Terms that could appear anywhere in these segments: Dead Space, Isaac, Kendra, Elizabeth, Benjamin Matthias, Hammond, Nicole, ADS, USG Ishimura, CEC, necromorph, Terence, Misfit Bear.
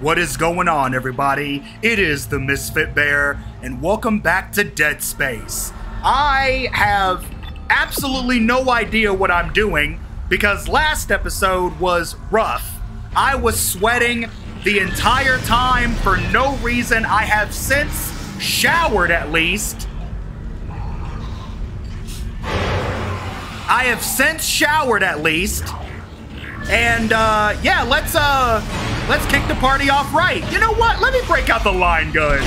What is going on, everybody? It is the Misfit Bear, and welcome back to Dead Space. I have absolutely no idea what I'm doing because last episode was rough. I was sweating the entire time for no reason. I have since showered, at least. And yeah, let's kick the party off right. You know what? Let me break out the line gun.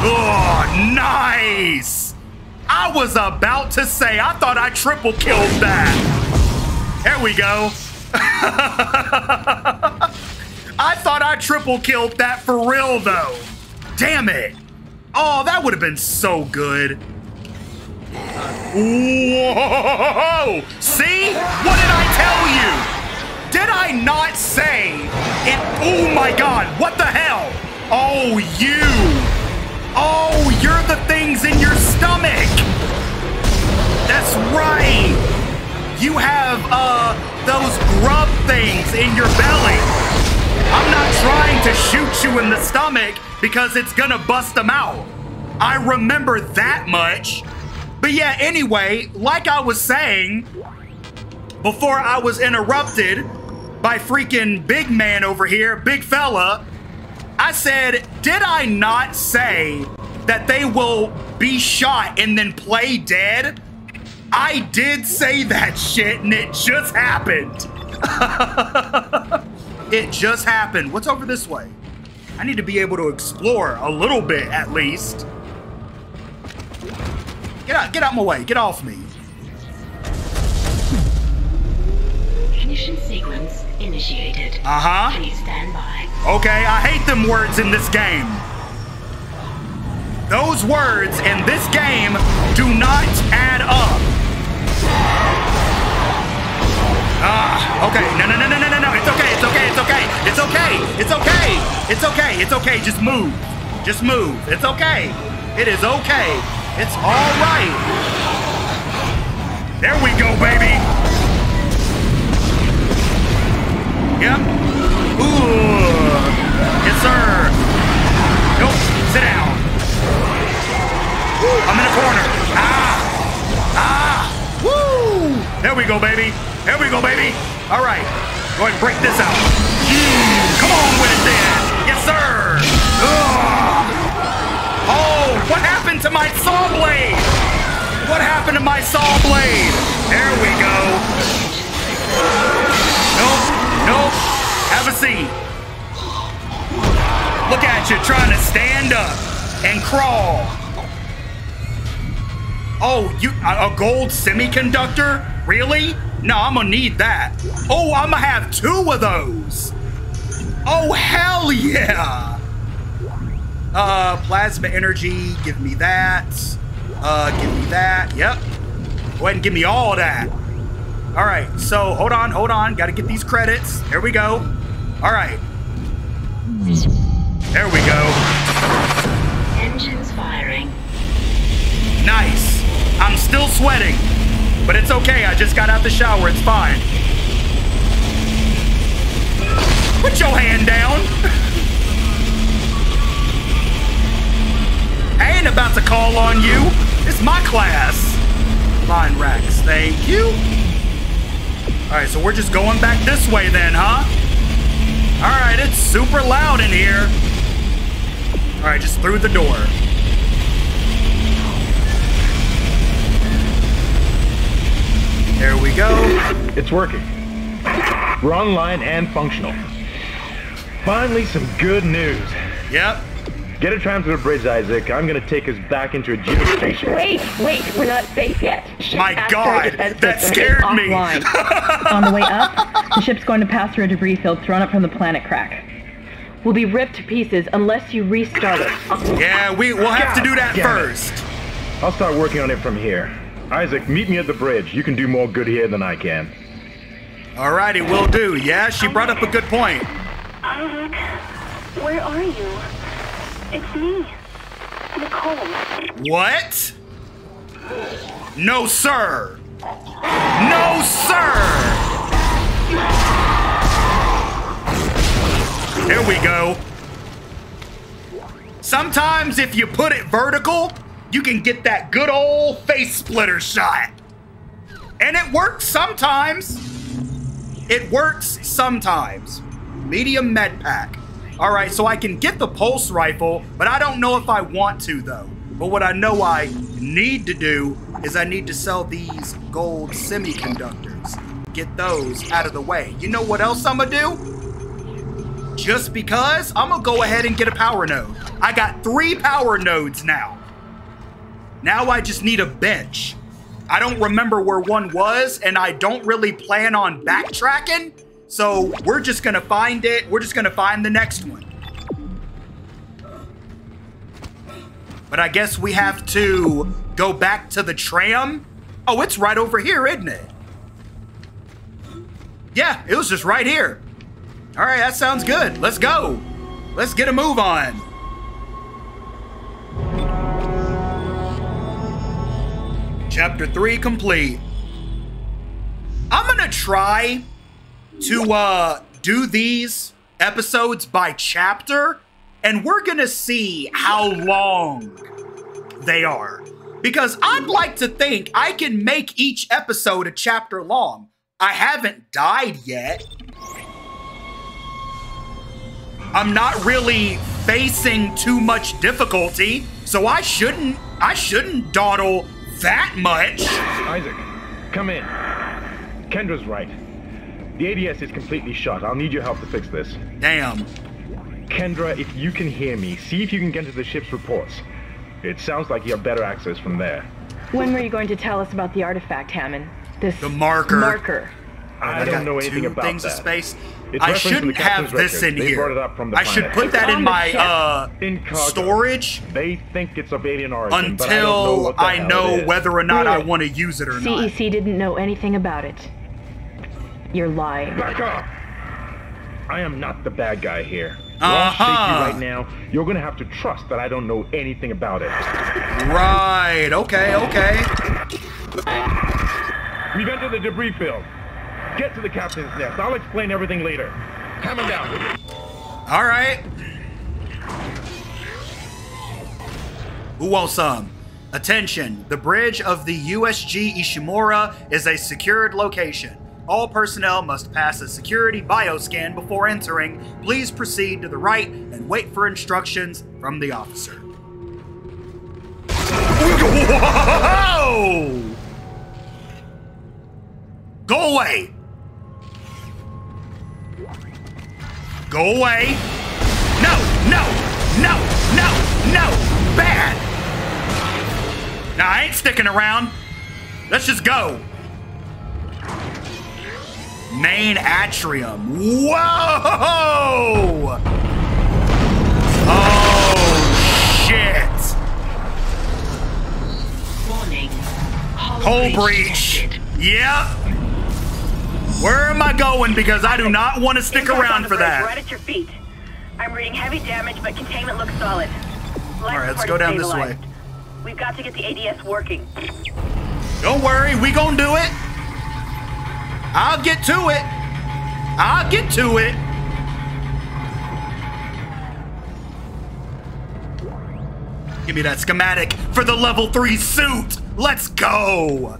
Oh, nice! I was about to say, I thought I triple killed that. There we go. I thought I triple killed that for real, though. Damn it. Oh, that would have been so good. Whoa! See? What did I tell you? Did I not say it? Oh my god, what the hell? Oh, you. Oh, you're the things in your stomach. That's right. You have, those grub things in your belly. I'm not trying to shoot you in the stomach because it's gonna bust them out. I remember that much. But yeah, anyway, like I was saying before I was interrupted by freaking big man over here, big fella, I said, did I not say that they will be shot and then play dead? I did say that shit, and it just happened. It just happened. What's over this way? I need to be able to explore a little bit, at least. Get out my way. Get off me. Ignition sequence initiated. Uh-huh. Please stand by. Okay, I hate them words in this game. Those words in this game do not add up. Okay. No. It's okay. Just move. It's okay. It is okay. It's all right. There we go, baby. Yep. Ooh. Yes, sir. Nope. Sit down. Woo. I'm in a corner. Ah. Woo. There we go, baby. All right. Go ahead and break this out. Come on with it, then. Yes, sir. Ugh. Oh, what happened to my saw blade? There we go. Nope. Have a seat. Look at you trying to stand up and crawl. Oh, you a gold semiconductor? Really? No, I'm gonna need that. Oh, I'm gonna have two of those. Oh, hell yeah. Plasma energy, give me that. Yep. Go ahead and give me all that. All right, so hold on. Gotta get these credits. There we go. All right. There we go. Engines firing. Nice. I'm still sweating, but it's okay. I just got out the shower. It's fine. Put your hand down. I ain't about to call on you. It's my class. Line racks, thank you. All right, so we're just going back this way then, huh? All right, it's super loud in here. All right, just through the door. There we go. It's working. We're online and functional. Finally, some good news. Yep. Get a transmitter bridge, Isaac. I'm gonna take us back into a geo station. Wait, we're not safe yet. My god, that scared me! On the way up, the ship's going to pass through a debris field thrown up from the planet crack. We'll be ripped to pieces unless you restart it. Yeah, we'll have to do that first. I'll start working on it from here. Isaac, meet me at the bridge. You can do more good here than I can. Alrighty, will do. Yeah, she brought up a good point. Isaac, where are you? It's me, Nicole. What? No, sir. Here we go. Sometimes if you put it vertical, you can get that good old face splitter shot. And it works sometimes. It works sometimes. Medium med pack. All right, so I can get the pulse rifle, but I don't know if I want to though. But what I know I need to do is I need to sell these gold semiconductors. Get those out of the way. You know what else I'm gonna do? Just because, I'm gonna go ahead and get a power node. I got 3 power nodes now. Now I just need a bench. I don't remember where one was, and I don't really plan on backtracking. So we're just gonna find it. We're just gonna find the next one. But I guess we have to go back to the tram. Oh, it's right over here, isn't it? Yeah, it was just right here. All right, that sounds good. Let's go. Let's get a move on. Chapter 3 complete. I'm gonna try to do these episodes by chapter, and we're gonna see how long they are. Because I'd like to think I can make each episode a chapter long. I haven't died yet. I'm not really facing too much difficulty, so I shouldn't dawdle that much. Isaac, come in. Kendra's right. The ADS is completely shut. I'll need your help to fix this. Damn. Kendra, if you can hear me, see if you can get to the ship's reports. It sounds like you have better access from there. When were you going to tell us about the artifact, Hammond? The marker. I don't know anything about that. Of space. I shouldn't have this in here. I should put that in my storage. They think it's of alien origin, until I know whether or not I want to use it or not. CEC didn't know anything about it. You're lying. Back up! I am not the bad guy here. Uh-huh. Right now, you're gonna have to trust that I don't know anything about it. Right. Okay. Okay. We've entered the debris field. Get to the captain's nest. I'll explain everything later. Hammond down. All right. Who wants some? Attention. The bridge of the USG Ishimura is a secured location. All personnel must pass a security bioscan before entering. Please proceed to the right and wait for instructions from the officer. Whoa! Go away! Go away! No! No! No! No! No! Bad! Nah, I ain't sticking around. Let's just go. Main atrium. Whoa! Oh, shit. Warning. Hull breach. Yep. Where am I going? Because I do not want to stick around for that. Right at your feet. I'm reading heavy damage, but containment looks solid. All right, let's go down this way. We've got to get the ADS working. Don't worry, we gonna do it. I'll get to it. I'll get to it. Give me that schematic for the level 3 suit. Let's go.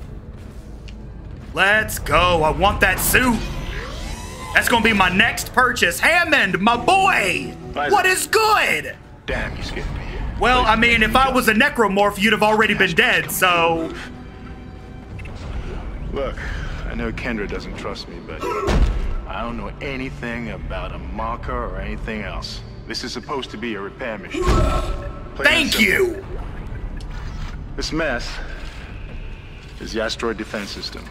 Let's go. I want that suit. That's going to be my next purchase. Hammond, my boy. What is good? Damn, you scared me. Well, I mean, if I was a necromorph, you'd have already been dead, so. Look. I know Kendra doesn't trust me, but I don't know anything about a marker or anything else. This is supposed to be a repair mission. Thank you! This mess is the asteroid defense system.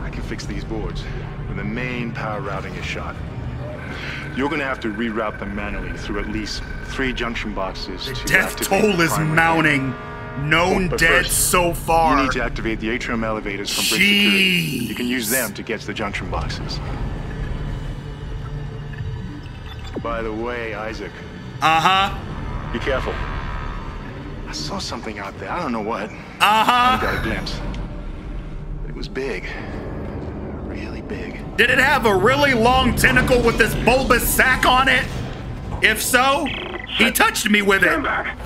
I can fix these boards, but the main power routing is shot. You're gonna have to reroute them manually through at least 3 junction boxes to death toll is mounting. Known dead first, so far. You need to activate the atrium elevators from bridge security. You can use them to get to the junction boxes. By the way, Isaac. Be careful. I saw something out there. I don't know what. I got a glimpse. It was big. really big. Did it have a really long tentacle with this bulbous sack on it? If so, he touched me with it. Back.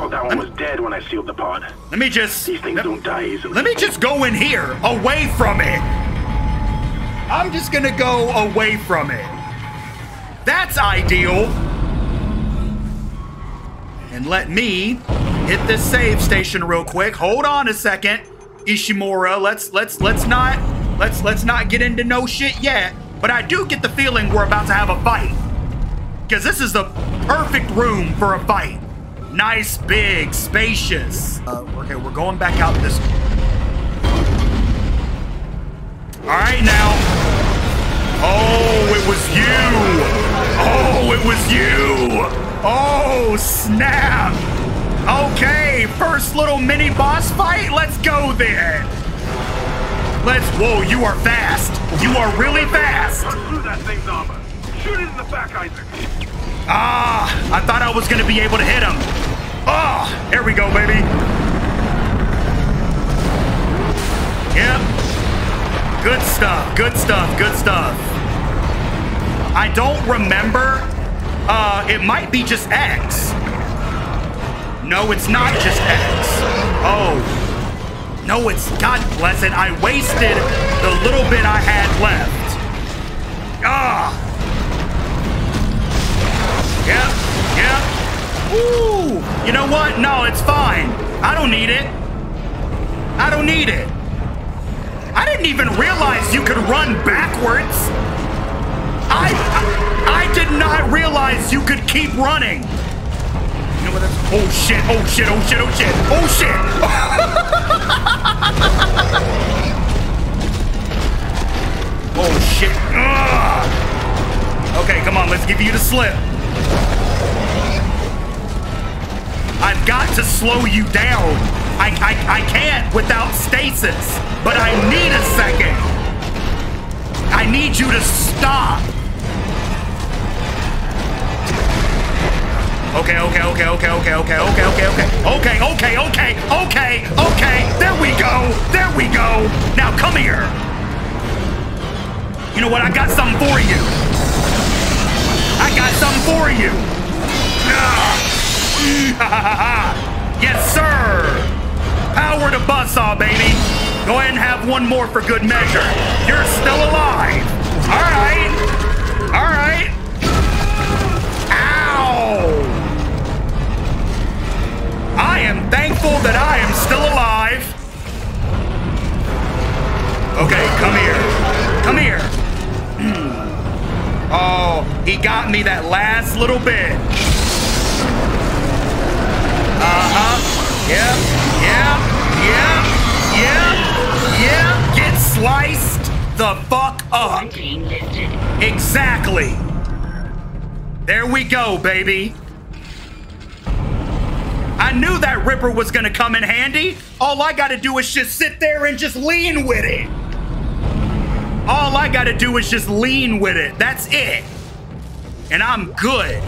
Oh, that one was dead when I sealed the pod. Let me just... These things don't die easily. Let me just go in here, away from it. I'm just gonna go away from it. That's ideal. And let me hit this save station real quick. Hold on a second, Ishimura. Let's not get into no shit yet. But I do get the feeling we're about to have a fight, because this is the perfect room for a fight. Nice, big, spacious. Okay, we're going back out this. All right now. Oh, it was you. Oh, it was you. Oh, snap. Okay, first little mini boss fight. Let's go then. Let's, whoa, you are fast. You are really fast. Unscrew that thing's armor. Shoot it in the back, Isaac. Ah, I thought I was going to be able to hit him. Oh, there we go, baby. Yep. Good stuff, good stuff, good stuff. I don't remember. It might be just X. No, it's not just X. Oh. No, it's... God bless it. I wasted the little bit I had left. Ah. Yep. Yep. Ooh. You know what? No, it's fine. I don't need it. I don't need it. I didn't even realize you could run backwards. I did not realize you could keep running. You know what that's... Oh shit, oh shit, oh shit, oh shit, oh shit. Oh shit. Ugh. Okay, come on, let's give you the slip. I've got to slow you down. I can't without stasis, but I need a second. I need you to stop. Okay, there we go. Now come here. You know what, I got something for you. Yes, sir. Power to buzzsaw, baby. Go ahead and have one more for good measure. You're still alive. All right. Ow. I am thankful that I am still alive. Okay, come here. Oh, he got me that last little bit. Yep. Get sliced the fuck up. Exactly. There we go, baby. I knew that Ripper was gonna come in handy. All I gotta do is just sit there and just lean with it. That's it. And I'm good.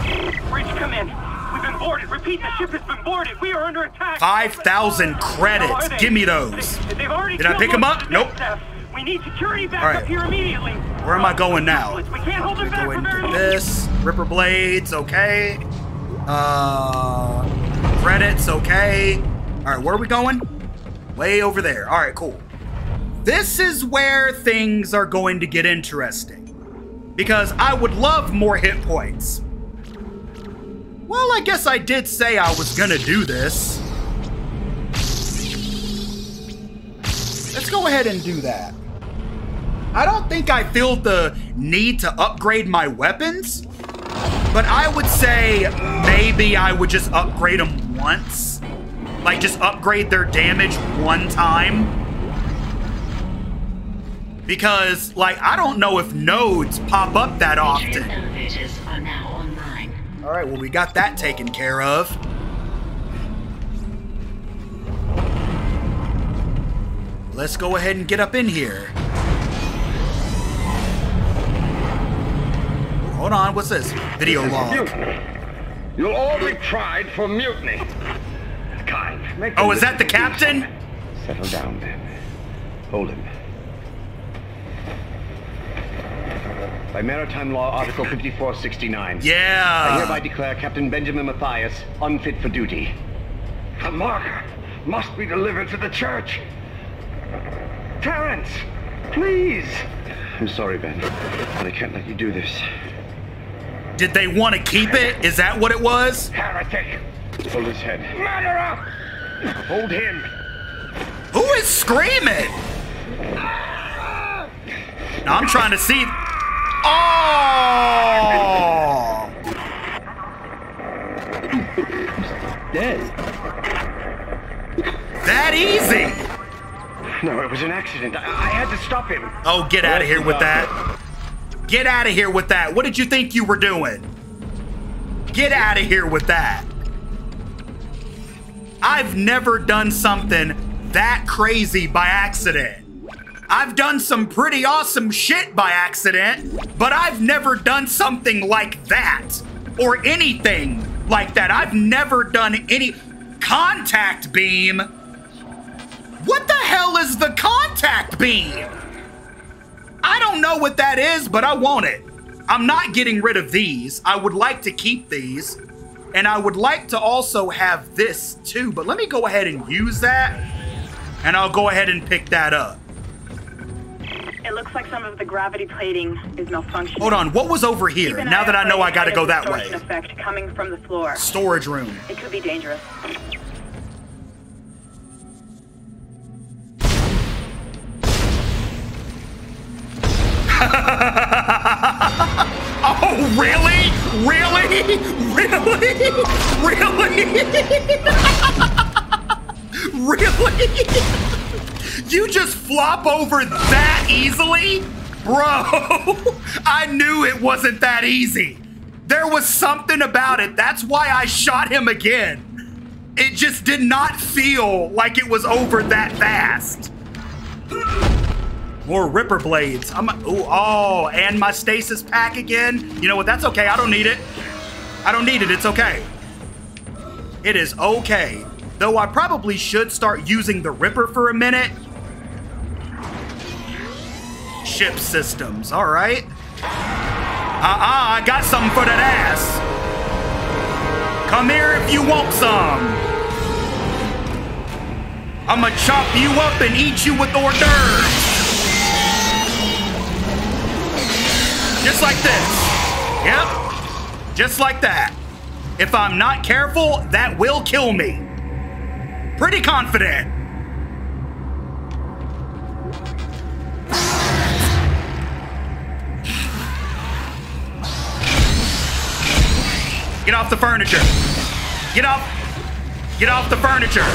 Bridge, come in. We've been boarded. Repeat, the ship has been boarded. We are under attack. 5,000 credits. Give me those. Did I pick them up? Nope. We need security back up here immediately. Where am I going now? We can't hold them back for very long. This Ripper blades, okay. Credits, okay. All right, where are we going? Way over there. All right, cool. This is where things are going to get interesting, because I would love more hit points. Well, I guess I did say I was gonna do this. Let's go ahead and do that. I don't think I feel the need to upgrade my weapons, but I would say maybe I would just upgrade them once. Like, just upgrade their damage one time. Because, like, I don't know if nodes pop up that often. All right, well, we got that taken care of. Let's go ahead and get up in here. Hold on, what's this? Video log. You'll all be tried for mutiny. Oh, is that the captain? Settle down, Ben. Hold him. by Maritime Law Article 5469. Yeah! I hereby declare Captain Benjamin Matthias unfit for duty. The marker must be delivered to the church. Terence, please! I'm sorry, Ben, but I can't let you do this. Did they want to keep it? Is that what it was? Heretic! Hold his head. Murderer! Hold him! Who is screaming? I'm trying to see. Oh! Dead. That easy? No, it was an accident. I had to stop him. Oh, get out of here with that. Get out of here with that. What did you think you were doing? Get out of here with that. I've never done something that crazy by accident. I've done some pretty awesome shit by accident, but I've never done something like that or anything like that. I've never done any contact beam. What the hell is the contact beam? I don't know what that is, but I want it. I'm not getting rid of these. I would like to keep these. And I would like to also have this too, but let me go ahead and use that. And I'll go ahead and pick that up. It looks like some of the gravity plating is malfunctioning. Hold on, what was over here? Now that I know I gotta go that way. Effect coming from the floor. Storage room. It could be dangerous. Oh, really? Really? Really? Really? Really? You just flop over that easily? Bro, I knew it wasn't that easy. There was something about it. That's why I shot him again. It just did not feel like it was over that fast. More Ripper Blades. Oh, and my stasis pack again. You know what? That's okay. I don't need it. I don't need it. It's okay. It is okay. Though I probably should start using the Ripper for a minute. Ship systems. All right. I got something for that ass. Come here if you want some. I'ma chop you up and eat you with hors d'oeuvres. Just like this. Yep. Just like that. If I'm not careful, that will kill me. Pretty confident. Get off the furniture. Get off. Get off the furniture.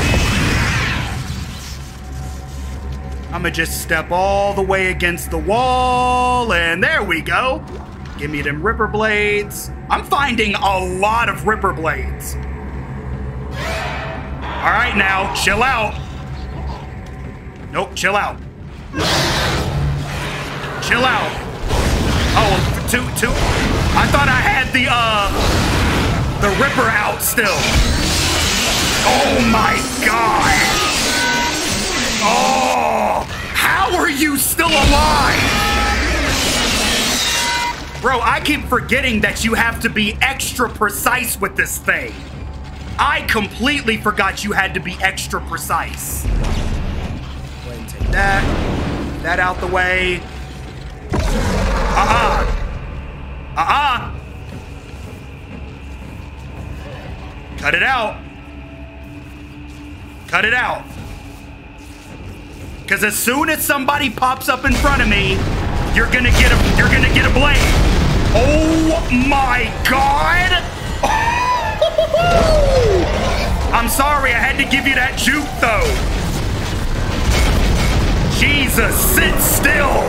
I'm gonna just step all the way against the wall, and there we go. Give me them Ripper Blades. I'm finding a lot of Ripper Blades. All right, now, chill out. Nope, chill out. Chill out. Oh, two. I thought I had the Ripper out still. Oh my God. Oh, how are you still alive? Bro, I keep forgetting that you have to be extra precise with this thing. I completely forgot you had to be extra precise. Go ahead and take that. That out the way. Cut it out. Cut it out. Because as soon as somebody pops up in front of me, you're gonna get a blade. Oh my God! Oh. I'm sorry, I had to give you that juke though. Jesus, sit still.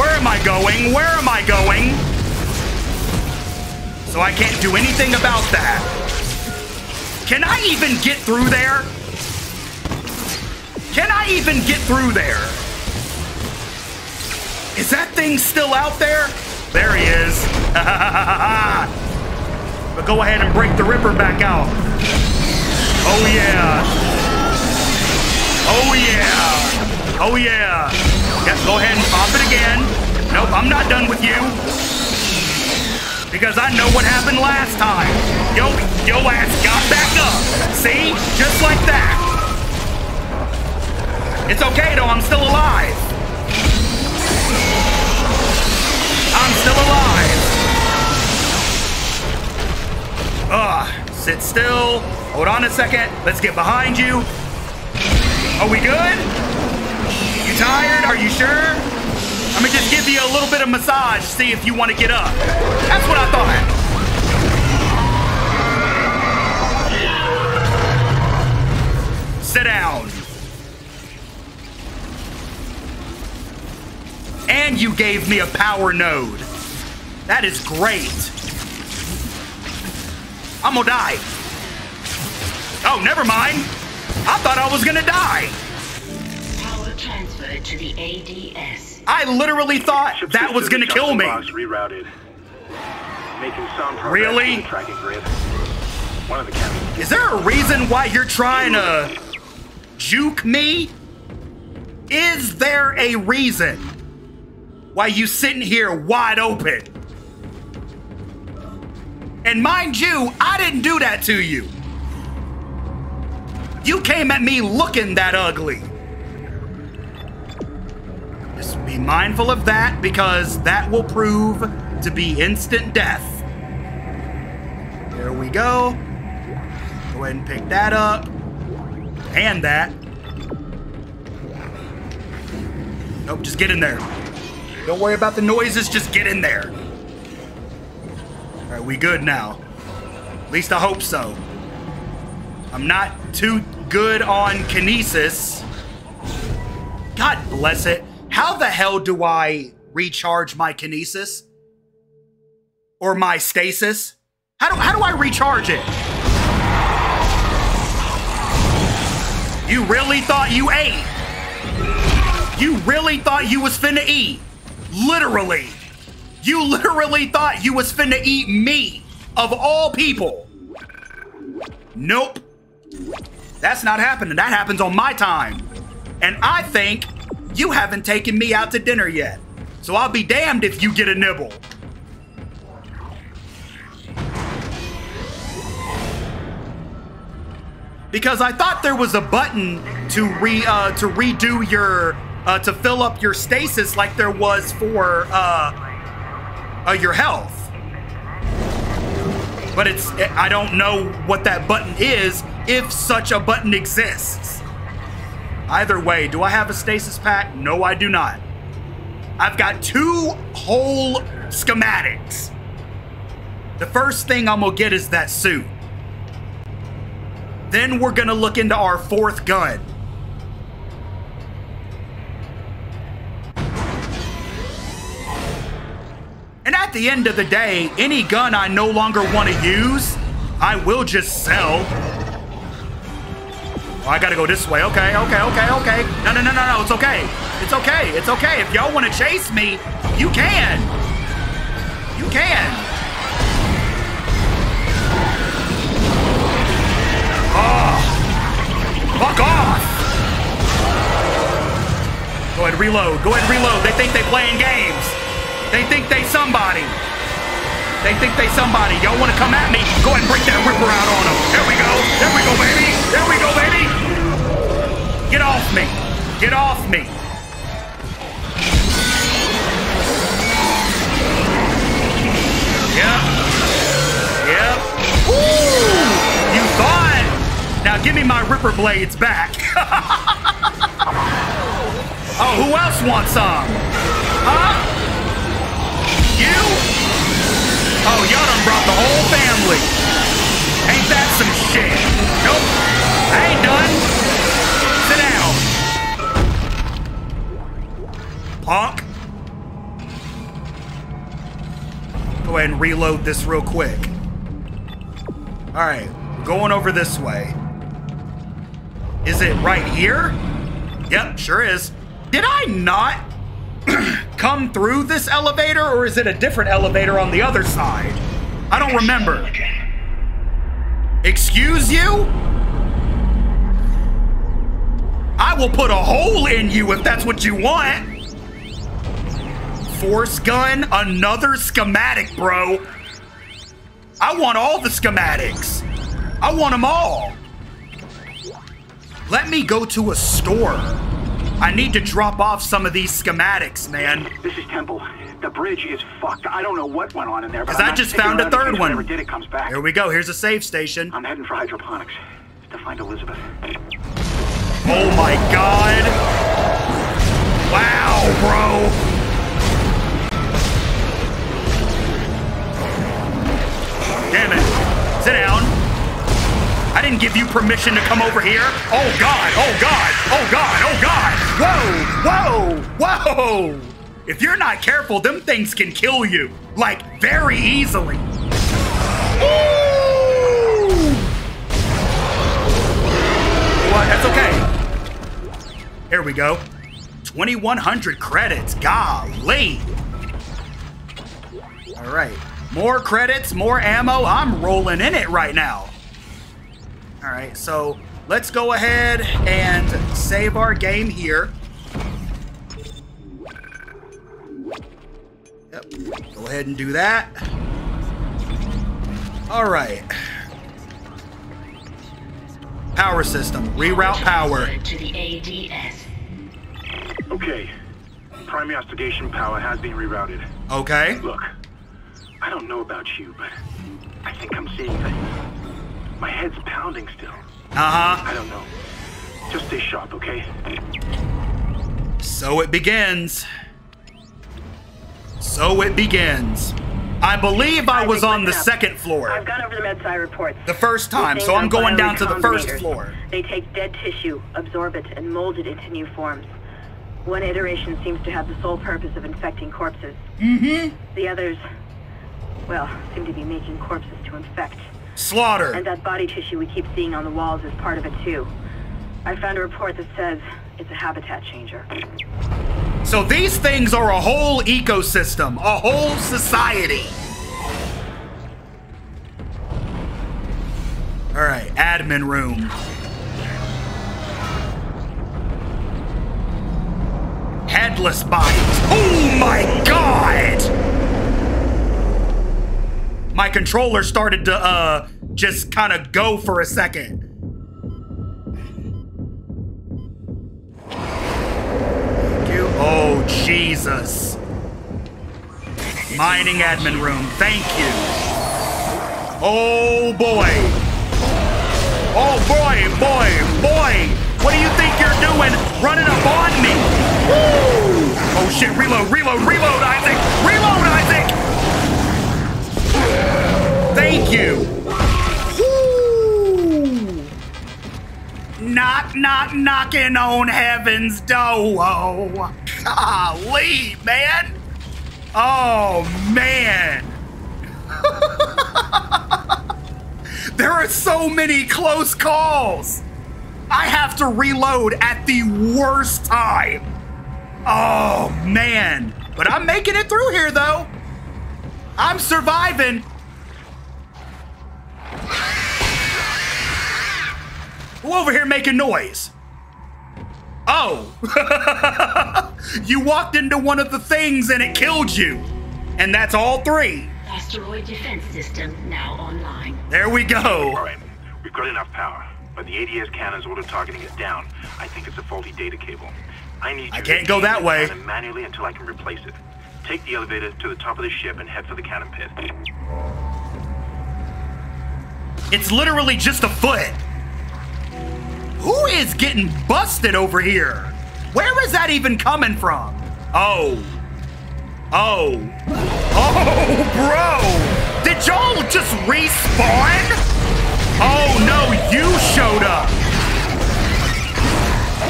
Where am I going? Where am I going? So I can't do anything about that. Can I even get through there? Can I even get through there? Is that thing still out there? There he is. But go ahead and break the Ripper back out. Oh yeah. Oh yeah. Oh yeah. Yep, go ahead and pop it again. Nope, I'm not done with you. Because I know what happened last time. Yo ass got back up. See? Just like that. It's okay though, I'm still alive. I'm still alive. Ugh, sit still. Hold on a second. Let's get behind you. Are we good? You tired? Are you sure? I'm gonna just give you a little bit of massage, see if you want to get up. That's what I thought. Sit down. And you gave me a power node. That is great. I'm gonna die. Oh, never mind. I thought I was gonna die. Power transferred to the ADS. I literally thought that was gonna kill me. Rerouted. Making some progress. Really? Tracking grid. One of the captains. Is there a reason why you're trying to juke me? Is there a reason why you sitting here wide open? And mind you, I didn't do that to you. You came at me looking that ugly. Just be mindful of that, because that will prove to be instant death. There we go. Go ahead and pick that up. And that. Nope, just get in there. Don't worry about the noises, just get in there. All right, we good now. At least I hope so. I'm not too good on kinesis. God bless it. How the hell do I recharge my kinesis? Or my stasis? How do I recharge it? You really thought you ate? You really thought you was finna eat? Literally. You literally thought you was finna eat me, of all people. Nope. That's not happening. That happens on my time. And I think you haven't taken me out to dinner yet. So I'll be damned if you get a nibble. Because I thought there was a button to redo your, to fill up your stasis like there was for your health. But I don't know what that button is, if such a button exists. Either way, do I have a stasis pack? No, I do not. I've got two whole schematics. The first thing I'm gonna get is that suit. Then we're gonna look into our fourth gun. And at the end of the day, any gun I no longer want to use, I will just sell. Oh, I gotta go this way. Okay. No, it's okay. It's okay. If y'all want to chase me, you can. Oh, fuck off. Go ahead and reload. They think they playing games. They think they somebody. Y'all want to come at me? Go ahead and break that ripper out on them. There we go. There we go, baby. Get off me. Yep. Woo! You thought. Now give me my ripper blades back. Oh, who else wants some? Huh? You? Oh, y'all done brought the whole family. Ain't that some shit? Nope. I ain't done. Sit down. Punk. Go ahead and reload this real quick. All right, going over this way. Is it right here? Yep, sure is. Did I not come through this elevator, or is it a different elevator on the other side? I don't remember. Excuse you? I will put a hole in you if that's what you want. force gun, another schematic, bro. I want all the schematics. I want them all. Let me go to a store. I need to drop off some of these schematics, man. This is Temple. The bridge is fucked. I don't know what went on in there, but I just found a third one. Here we go. Here's a save station. I'm heading for hydroponics to find Elizabeth. Oh my god. Wow, bro. Damn it. Sit down. I didn't give you permission to come over here. Oh god, oh god, oh god, oh god. Whoa, whoa, whoa. If you're not careful, them things can kill you. Like, very easily. Ooh! What? That's okay. Here we go. 2,100 credits. Golly. All right. More credits, more ammo. I'm rolling in it right now. All right, so let's go ahead and save our game here. Yep, go ahead and do that. All right. Power system, reroute power. To the ADS. Okay, primary oscillation power has been rerouted. Okay. Look. I don't know about you, but I think I'm seeing things. My head's pounding still. Uh-huh. I don't know. Just stay sharp, okay? So it begins. So it begins. I believe I was on the second floor. I've gone over the MedSci reports. The first time, so I'm going down to the first floor. They take dead tissue, absorb it, and mold it into new forms. One iteration seems to have the sole purpose of infecting corpses. Mm-hmm. The others... well, seem to be making corpses to infect. Slaughter! And that body tissue we keep seeing on the walls is part of it, too. I found a report that says it's a habitat changer. So these things are a whole ecosystem, a whole society. All right, admin room. Headless bodies. Oh my god! My controller started to just kind of go for a second. Thank you. Oh, Jesus. Mining admin room. Thank you. Oh, boy. Oh, boy, boy, boy. What do you think you're doing running up on me? Woo! Oh, shit. Reload, reload, reload, Isaac. Reload, Isaac. Thank you. Woo. Knock, knock, knocking on heaven's door. Oh, golly, man. Oh, man. There are so many close calls. I have to reload at the worst time. Oh, man. But I'm making it through here, though. I'm surviving. Who over here making noise? Oh. You walked into one of the things and it killed you. And that's all three. Asteroid defense system now online. There we go. All right, we've got enough power, but the ADS cannon's auto targeting is down. I think it's a faulty data cable. I need. I can't go that way. Manually until I can replace it. Take the elevator to the top of the ship and head for the cannon pit. It's literally just a foot. Who is getting busted over here? Where is that even coming from? Oh. Oh. Oh, bro. Did y'all just respawn? Oh, no, you showed up.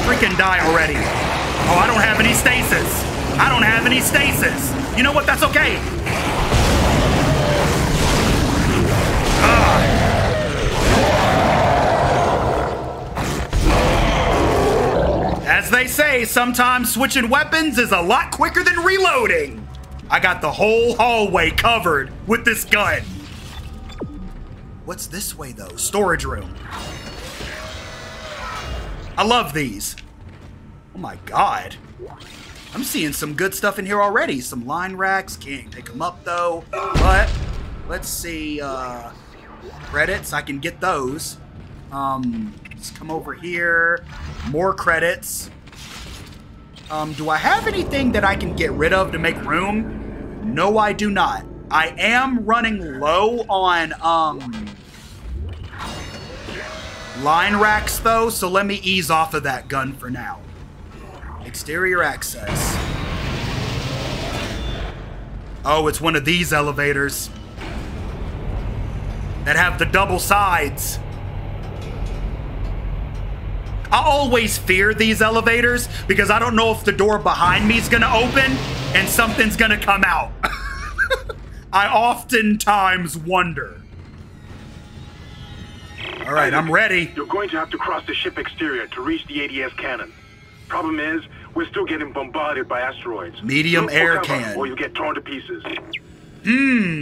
Freaking die already. Oh, I don't have any stasis. I don't have any stasis. You know what? That's okay. Ugh. As they say, sometimes switching weapons is a lot quicker than reloading. I got the whole hallway covered with this gun. What's this way, though? Storage room. I love these. Oh, my God. I'm seeing some good stuff in here already. Some line racks. Can't pick them up, though. But let's see. Credits. I can get those. Let's come over here. More credits. Do I have anything that I can get rid of to make room? No, I do not. I am running low on line racks, though, so let me ease off of that gun for now. Exterior access. Oh, it's one of these elevators that have the double sides. I always fear these elevators because I don't know if the door behind me is going to open and something's going to come out. I oftentimes wonder. All right, I'm ready. You're going to have to cross the ship exterior to reach the ADS cannon. Problem is, we're still getting bombarded by asteroids. Medium air can. Or you get torn to pieces.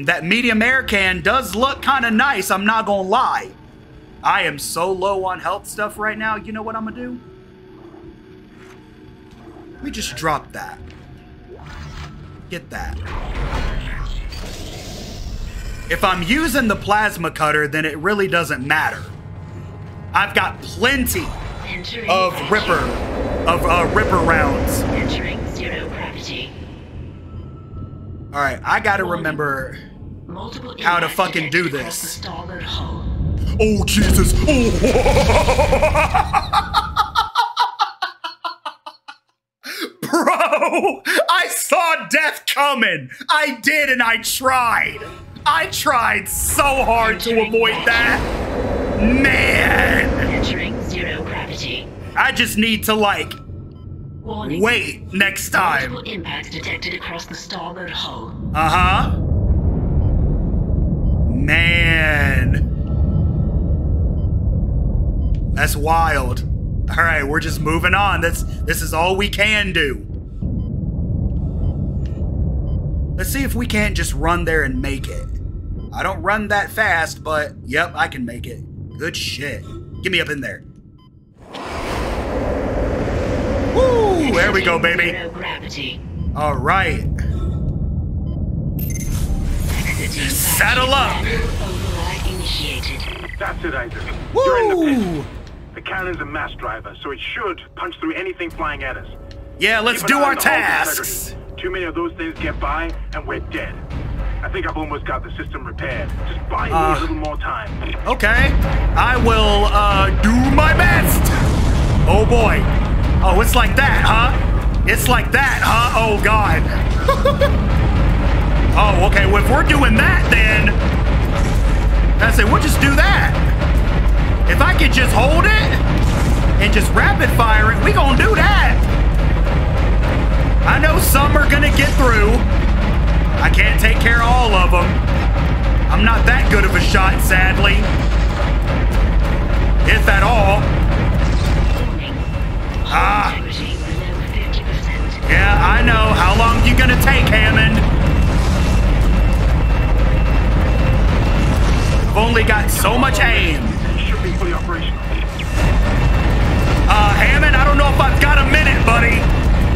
That medium air can does look kind of nice, I'm not going to lie. I am so low on health stuff right now. You know what I'm going to do? Let me just drop that. Get that. If I'm using the plasma cutter, then it really doesn't matter. I've got plenty of Ripper rounds. Entering zero gravity. All right, I gotta remember how to fucking do this. Oh Jesus! Oh. Bro, I saw death coming. I did, and I tried. I tried so hard to avoid that. Man. Entering zero gravity. I just need to, like, warning. Wait next time. Multiple impacts detected across the starboard hull. Uh-huh. Man. That's wild. All right, we're just moving on. This is all we can do. Let's see if we can't just run there and make it. I don't run that fast, but yep, I can make it. Good shit. Get me up in there. Woo! There we go, baby. All right. Saddle up. That's it, Isaac. Woo! You're in the pit. The cannon's a mass driver, so it should punch through anything flying at us. Yeah, let's do our tasks. Too many of those things get by, and we're dead. I think I've almost got the system repaired. Just buy me a little more time. Okay. I will, do my best. Oh, boy. Oh, it's like that, huh? It's like that, huh? Oh, God. Oh, okay. Well, if we're doing that, then... That's it. We'll just do that. If I could just hold it and just rapid fire it, we gonna do that. I know some are gonna get through. I can't take care of all of them. I'm not that good of a shot, sadly. If at all. Yeah, I know. How long you gonna take, Hammond? I've only got so much aim. Should be fully operational. Hammond, I don't know if I've got a minute, buddy.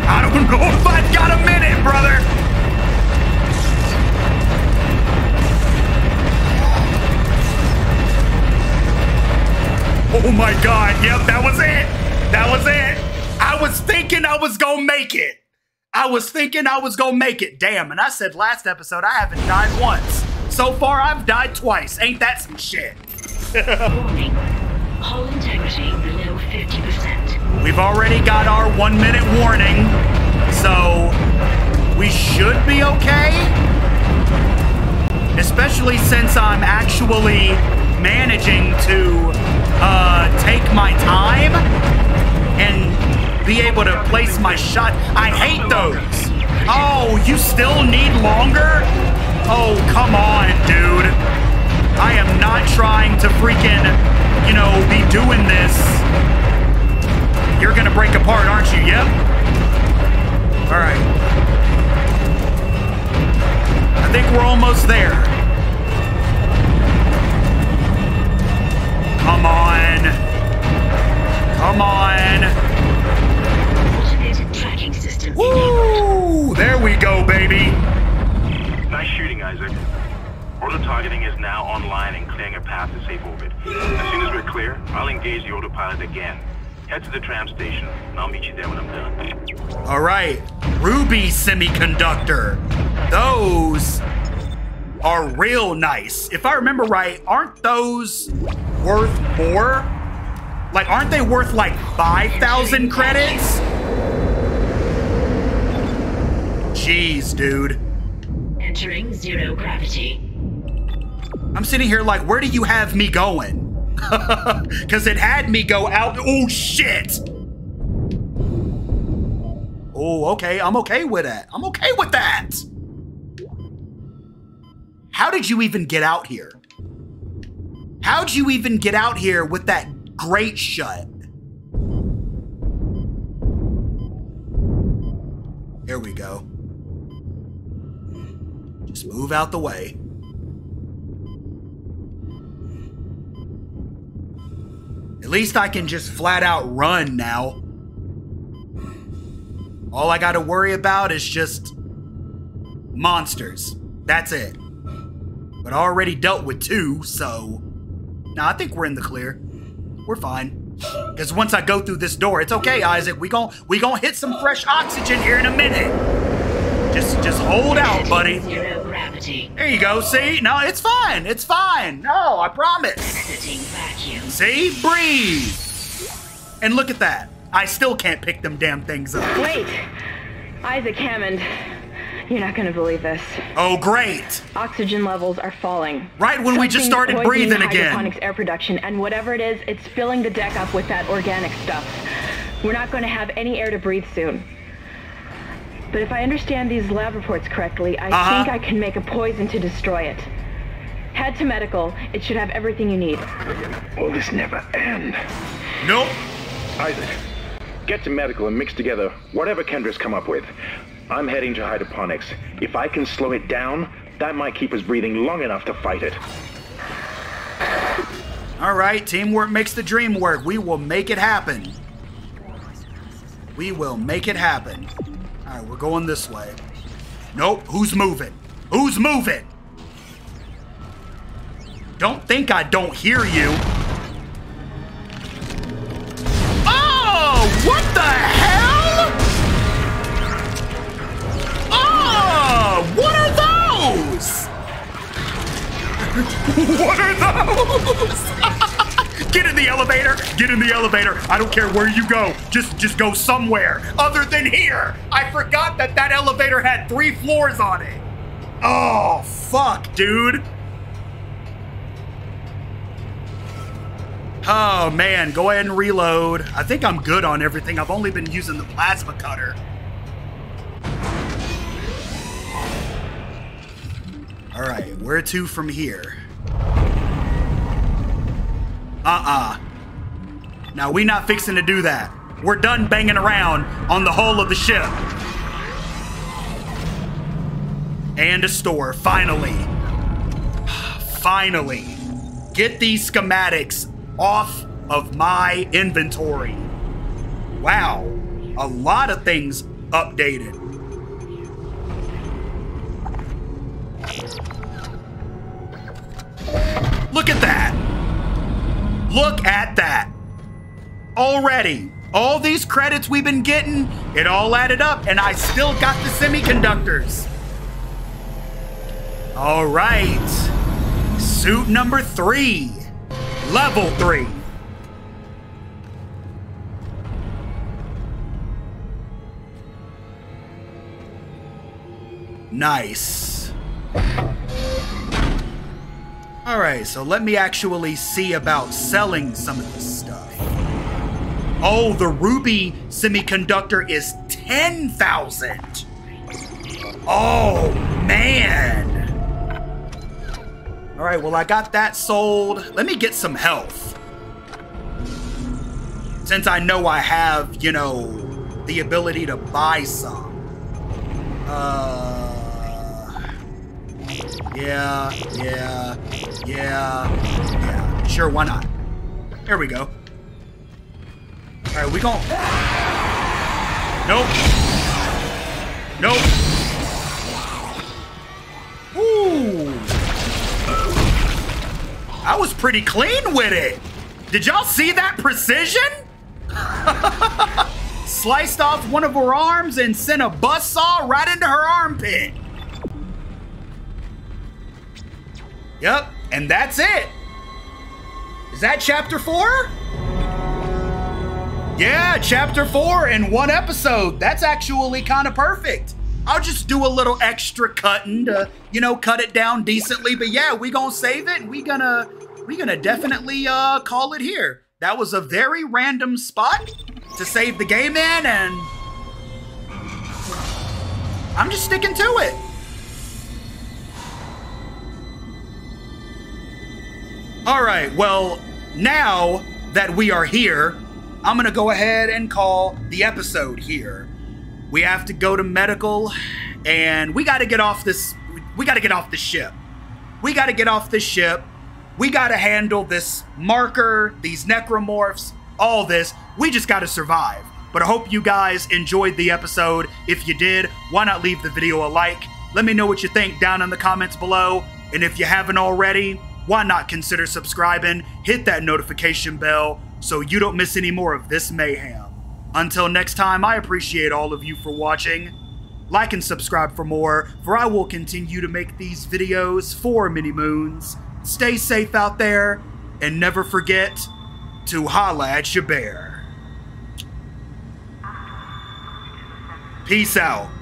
I don't know if I've got a minute, brother. Oh my God, yep, that was it. That was it. I was thinking I was gonna make it. I was thinking I was gonna make it. Damn, and I said last episode I haven't died once. So far, I've died twice. Ain't that some shit? Warning. Hull integrity below 50%. We've already got our 1-minute warning, so we should be okay. Especially since I'm actually managing to take my time and be able to place my shot. I hate those. Oh, you still need longer? Oh, come on, dude. I am not trying to freaking, you know, be doing this. You're gonna break apart, aren't you? Yep. All right. I think we're almost there. Come on. Come on. Automated tracking system. Woo! path to safe orbit. As soon as we're clear, I'll engage the autopilot again. Head to the tram station, and I'll meet you there when I'm done. All right, Ruby Semiconductor. Those are real nice. If I remember right, aren't those worth more? Like, aren't they worth like 5,000 credits? Jeez, dude. Entering zero gravity. I'm sitting here like, where do you have me going? Because it had me go out. Oh, shit. Oh, okay. I'm okay with that. I'm okay with that. How did you even get out here? How'd you even get out here with that great shut? Here we go. Just move out the way. At least I can just flat out run now. All I gotta worry about is just monsters. That's it. But I already dealt with two, so... Nah, I think we're in the clear. We're fine. Because once I go through this door, it's okay, Isaac. We gon' hit some fresh oxygen here in a minute. Just hold out, buddy. There you go, see? No, it's fine. It's fine. No, I promise. See? Breathe. And look at that. I still can't pick them damn things up. Wait. Isaac Hammond, you're not going to believe this. Oh, great. Oxygen levels are falling. Right when we just started breathing again. Hydroponics air production, and whatever it is, it's filling the deck up with that organic stuff. We're not going to have any air to breathe soon. But if I understand these lab reports correctly, I think I can make a poison to destroy it. Head to medical. It should have everything you need. Will this never end? Nope. Isaac, get to medical and mix together whatever Kendra's come up with. I'm heading to hydroponics. If I can slow it down, that might keep us breathing long enough to fight it. All right, teamwork makes the dream work. We will make it happen. We will make it happen. All right, we're going this way. Nope, who's moving? Who's moving? Don't think I don't hear you. Oh, what the hell? Oh, what are those? What are those? Get in the elevator. Get in the elevator. I don't care where you go. Just go somewhere other than here. I forgot that elevator had 3 floors on it. Oh, fuck, dude. Oh, man. Go ahead and reload. I think I'm good on everything. I've only been using the plasma cutter. All right. Where to from here? Now, we not fixing to do that. We're done banging around on the hull of the ship. And a store. Finally. Finally. Get these schematics off of my inventory. Wow, a lot of things updated. Look at that. Look at that. Already, all these credits we've been getting, it all added up, and I still got the semiconductors. All right, suit number 3. Level 3. Nice. All right, so let me actually see about selling some of this stuff. Oh, the Ruby semiconductor is 10,000. Oh, man. All right, well, I got that sold. Let me get some health. Since I know I have, you know, the ability to buy some. Yeah. Sure, why not? There we go. All right, we gon'. Nope. Nope. Ooh. I was pretty clean with it. Did y'all see that precision? Sliced off one of her arms and sent a buzzsaw right into her armpit. Yep, and that's it. Is that chapter 4? Yeah, chapter 4 in one episode. That's actually kind of perfect. I'll just do a little extra cutting to, you know, cut it down decently. But yeah, we gonna save it and we gonna definitely call it here. That was a very random spot to save the game in, and I'm just sticking to it. All right, well, now that we are here, I'm gonna go ahead and call the episode here. We have to go to medical, and we gotta get off this, we gotta get off this ship. We gotta handle this marker, these necromorphs, all this. We just gotta survive. But I hope you guys enjoyed the episode. If you did, why not leave the video a like? Let me know what you think down in the comments below. And if you haven't already, why not consider subscribing? Hit that notification bell, so you don't miss any more of this mayhem. Until next time, I appreciate all of you for watching. Like and subscribe for more, for I will continue to make these videos for Mini Moons. Stay safe out there, and never forget to holla at your bear. Peace out.